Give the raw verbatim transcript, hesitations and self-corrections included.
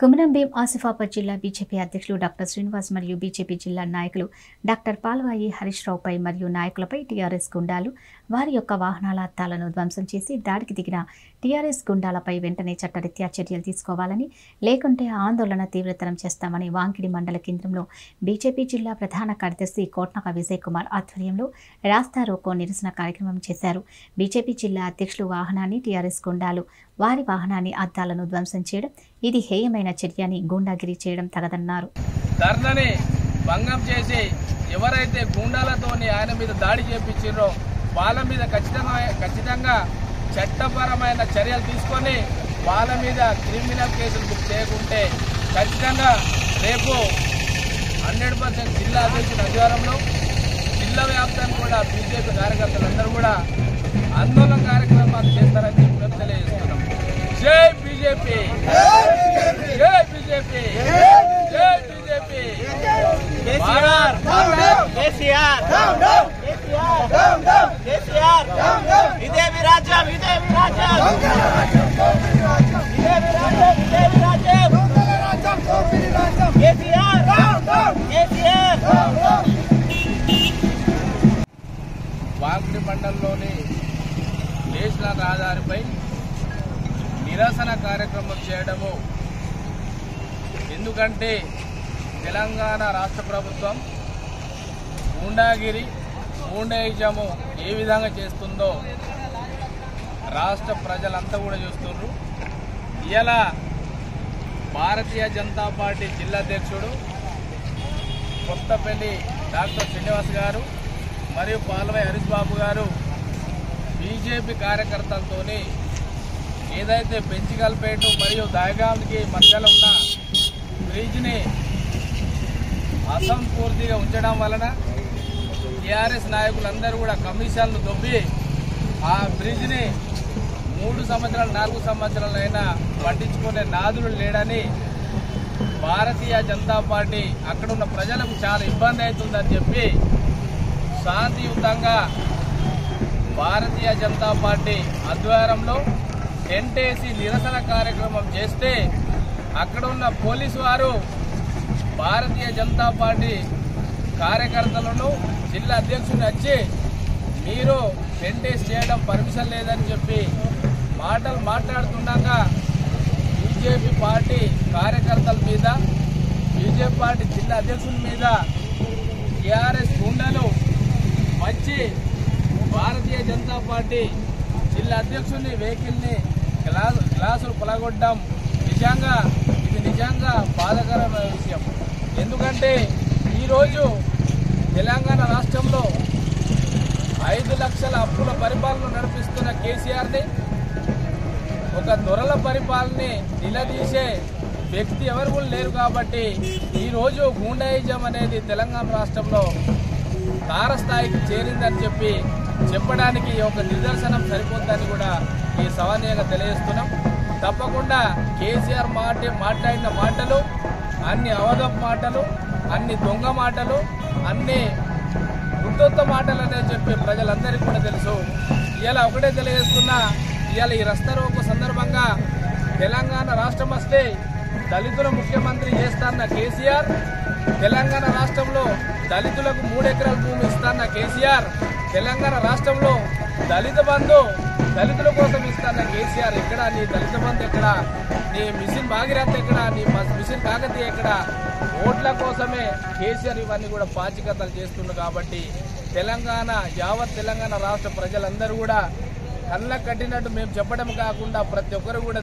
కుమరంభీం ఆసిఫాబాద్ జిల్లా బీజేపీ అధ్యక్షులు డాక్టర్ శ్రీనివాస్ మరియు బీజేపీ జిల్లా నాయకులు డాక్టర్ పాల్వాయి హరీష్ రావుపై మరియు నాయకులపై టీఆర్ఎస్ గుండాలు వారి యొక్క వాహనాల అద్దాలను ధ్వంసం చేసి దాడికి దిగిన టీఆర్ఎస్ గుండాలపై వెంటనే చట్టరీత్యా చర్యలు తీసుకోవాలని, లేకుంటే ఆందోళన తీవ్రతరం చేస్తామని వాంకిడి మండల కేంద్రంలో బీజేపీ జిల్లా ప్రధాన కార్యదర్శి కోట్నక విజయ్ కుమార్ ఆధ్వర్యంలో రాస్తా రోకో నిరసన కార్యక్రమం చేశారు. బీజేపీ జిల్లా అధ్యక్షులు వాహనాన్ని టీఆర్ఎస్ గుండాలు వారి వాహనాన్ని అద్దాలను ధ్వంసం చేయడం ఇది హేయమైన చర్యని గూండాగిరి చేయడం తగదన్నారు. ధర్నాని భంగం చేసి ఎవరైతే గూండాలతోని ఆయన మీద దాడి చేయించారో వాళ్ళ మీద ఖచ్చితంగా ఖచ్చితంగా చట్టపరమైన చర్యలు తీసుకొని వాళ్ళ మీద క్రిమినల్ కేసులు బుక్ చేయకుంటే ఖచ్చితంగా రేపు హండ్రెడ్ పర్సెంట్ జిల్లా అధ్యక్షుల అధికారంలో జిల్లా వ్యాప్తంగా కూడా బీజేపీ కార్యకర్తలందరూ కూడా ఆందోళన కార్యక్రమాలు చేస్తారని చెప్పి తెలియజేస్తున్నాం. జై బీజేపీ, జై బీజేపీ, జై బీజేపీ. వాంకిడి మండలంలోని నేషనల్ రహదారిపై నిరసన కార్యక్రమం చేయడము ఎందుకంటే తెలంగాణ రాష్ట్ర ప్రభుత్వం గూండాగిరి గూండాయిజము ఏ విధంగా చేస్తుందో రాష్ట్ర ప్రజలంతా కూడా చూస్తున్నారు. ఇలా భారతీయ జనతా పార్టీ జిల్లా అధ్యక్షుడు కొత్తపల్లి డాక్టర్ శ్రీనివాస్ గారు మరియు పాల్వాయి హరీష్ బాబు గారు బీజేపీ కార్యకర్తలతో ఏదైతే బెంచికల్పేట మరియు దయగాంకి మధ్యలో ఉన్న బ్రిడ్జ్ని అసంపూర్తిగా ఉంచడం వలన టీఆర్ఎస్ నాయకులందరూ కూడా కమిషన్లు దొబ్బి ఆ బ్రిడ్జ్ని మూడు సంవత్సరాలు నాలుగు సంవత్సరాలైనా పట్టించుకునే నాదులు లేడని భారతీయ జనతా పార్టీ అక్కడ ఉన్న ప్రజలకు చాలా ఇబ్బంది అవుతుందని చెప్పి శాంతియుతంగా భారతీయ జనతా పార్టీ ఆధ్వర్యంలో టెంటేసి నిరసన కార్యక్రమం చేస్తే అక్కడ ఉన్న పోలీసు వారు భారతీయ జనతా పార్టీ కార్యకర్తలను జిల్లా అధ్యక్షుని వచ్చి మీరు టెంటేసి చేయడం పర్మిషన్ లేదని చెప్పి మాటలు మాట్లాడుతుండగా బీజేపీ పార్టీ కార్యకర్తల మీద బీజేపీ పార్టీ జిల్లా అధ్యక్షుని మీద టీఆర్ఎస్ గుండాలు వచ్చి భారతీయ జనతా పార్టీ జిల్లా అధ్యక్షుని వెహికల్ని గ్లాసు గ్లాసులు పొలగొట్టడం నిజంగా ఇది నిజంగా బాధాకరమైన విషయం. ఎందుకంటే ఈరోజు తెలంగాణ రాష్ట్రంలో ఐదు లక్షల అప్పుల పరిపాలన నడిపిస్తున్న కేసీఆర్ని ఒక దొరల పరిపాలనని నిలదీసే వ్యక్తి ఎవరు కూడా లేరు. కాబట్టి ఈరోజు గూండాయిజం అనేది తెలంగాణ రాష్ట్రంలో తారస్థాయికి చేరిందని చెప్పి చెప్పడానికి ఒక నిదర్శనం సరిపోతుందని కూడా ఈ సవనీయంగా తెలియజేస్తున్నాం. తప్పకుండా కేసీఆర్ మాట మాట్లాడిన మాటలు అన్ని అవధపు మాటలు, అన్ని దొంగ మాటలు, అన్ని ఉత్తొత్త మాటలు అనే చెప్పి ప్రజలందరికీ కూడా తెలుసు. ఇలా ఒకటే తెలియజేస్తున్నా, ఇవాళ ఈ రాస్తా రోకో సందర్భంగా తెలంగాణ రాష్ట్రం వస్తే దళితుల ముఖ్యమంత్రి చేస్తాన్న కేసీఆర్, తెలంగాణ రాష్ట్రంలో దళితులకు మూడెకరాల భూమి ఇస్తాన్న కేసీఆర్, తెలంగాణ రాష్ట్రంలో దళిత బంధు దళితుల కోసం ఇస్తాన్న కేసీఆర్, ఎక్కడ నీ దళిత బంధు, ఎక్కడ నీ మిషన్ భాగీరథ, ఎక్కడ నీ మిషన్ కాకతీయ, ఎక్కడ ఓట్ల కోసమే కేసీఆర్ ఇవన్నీ కూడా పాచికతలు చేస్తుండ్రు. కాబట్టి తెలంగాణ యావత్ తెలంగాణ రాష్ట్ర ప్రజలందరూ కూడా కళ్ళ కట్టినట్టు మేము చెప్పడం కాకుండా ప్రతి ఒక్కరు కూడా